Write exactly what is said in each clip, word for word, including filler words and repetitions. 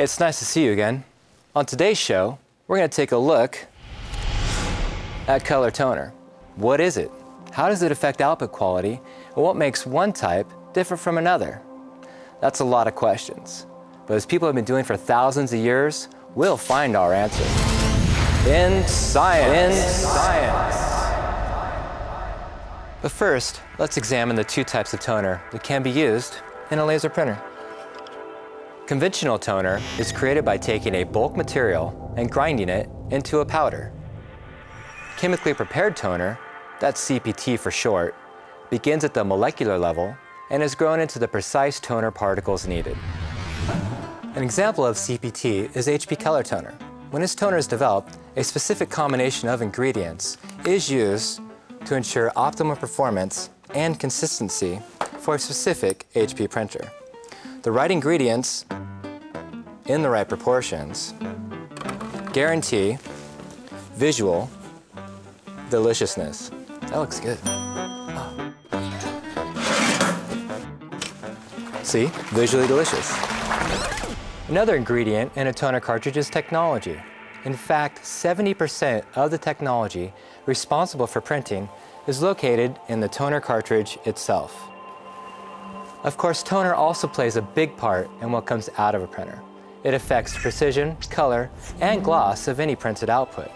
Hey, it's nice to see you again. On today's show, we're going to take a look at color toner. What is it? How does it affect output quality? And what makes one type different from another? That's a lot of questions. But as people have been doing for thousands of years, we'll find our answer. In science. In science. But first, let's examine the two types of toner that can be used in a laser printer. Conventional toner is created by taking a bulk material and grinding it into a powder. Chemically prepared toner, that's C P T for short, begins at the molecular level and is grown into the precise toner particles needed. An example of C P T is H P Color Toner. When this toner is developed, a specific combination of ingredients is used to ensure optimal performance and consistency for a specific H P printer. The right ingredients in the right proportions guarantee visual deliciousness. That looks good. Oh. See? Visually delicious. Another ingredient in a toner cartridge is technology. In fact, seventy percent of the technology responsible for printing is located in the toner cartridge itself. Of course, toner also plays a big part in what comes out of a printer. It affects precision, color, and gloss of any printed output.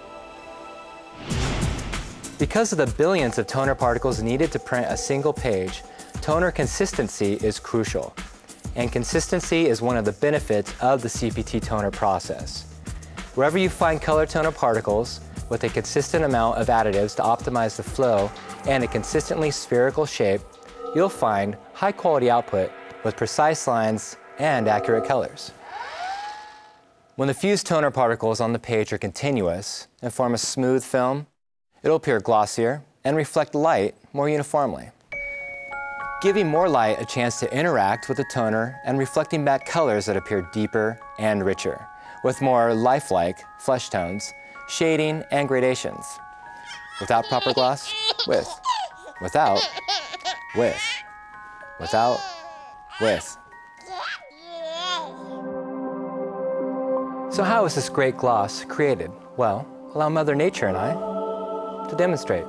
Because of the billions of toner particles needed to print a single page, toner consistency is crucial. And consistency is one of the benefits of the C P T toner process. Wherever you find color toner particles with a consistent amount of additives to optimize the flow and a consistently spherical shape, you'll find high quality output with precise lines and accurate colors. When the fused toner particles on the page are continuous and form a smooth film, it'll appear glossier and reflect light more uniformly, giving more light a chance to interact with the toner and reflecting back colors that appear deeper and richer, with more lifelike flesh tones, shading, and gradations. Without proper gloss, with. Without, with. Without, with. So how is this great gloss created? Well, allow Mother Nature and I to demonstrate.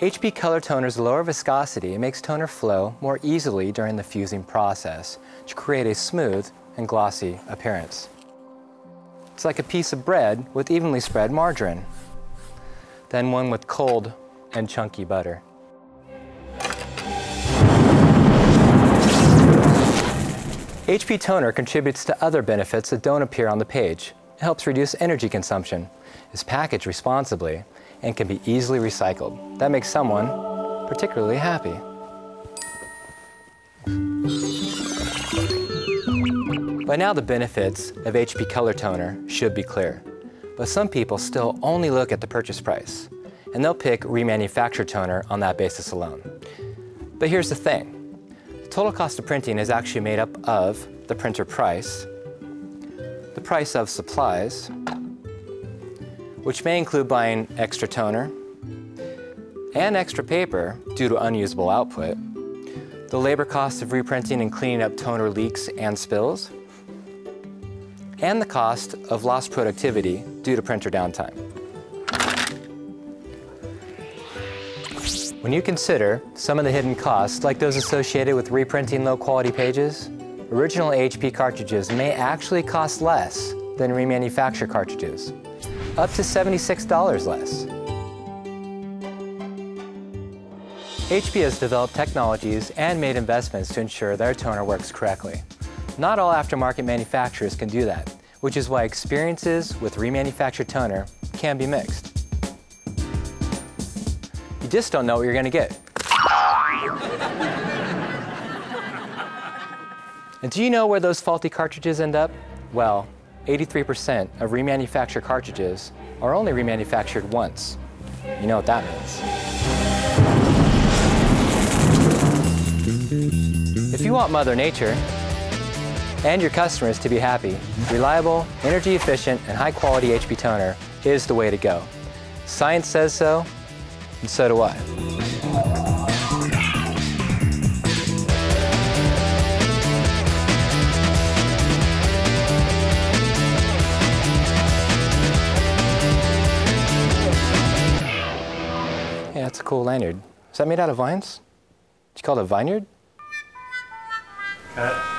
H P Color Toner's lower viscosity makes toner flow more easily during the fusing process to create a smooth and glossy appearance. It's like a piece of bread with evenly spread margarine, then one with cold and chunky butter. H P Toner contributes to other benefits that don't appear on the page. It helps reduce energy consumption, is packaged responsibly, and can be easily recycled. That makes someone particularly happy. By now, the benefits of H P Color Toner should be clear, but some people still only look at the purchase price, and they'll pick remanufactured toner on that basis alone. But here's the thing. The total cost of printing is actually made up of the printer price, the price of supplies, which may include buying extra toner and extra paper due to unusable output, the labor cost of reprinting and cleaning up toner leaks and spills, and the cost of lost productivity due to printer downtime. When you consider some of the hidden costs, like those associated with reprinting low-quality pages, original H P cartridges may actually cost less than remanufactured cartridges, up to seventy-six dollars less. H P has developed technologies and made investments to ensure their toner works correctly. Not all aftermarket manufacturers can do that, which is why experiences with remanufactured toner can be mixed. You just don't know what you're going to get. And do you know where those faulty cartridges end up? Well, eighty-three percent of remanufactured cartridges are only remanufactured once. You know what that means. If you want Mother Nature and your customers to be happy, reliable, energy efficient, and high quality H P toner is the way to go. Science says so. And so do I. cool lanyard. Is that made out of vines? Did you call it a vineyard? Cut.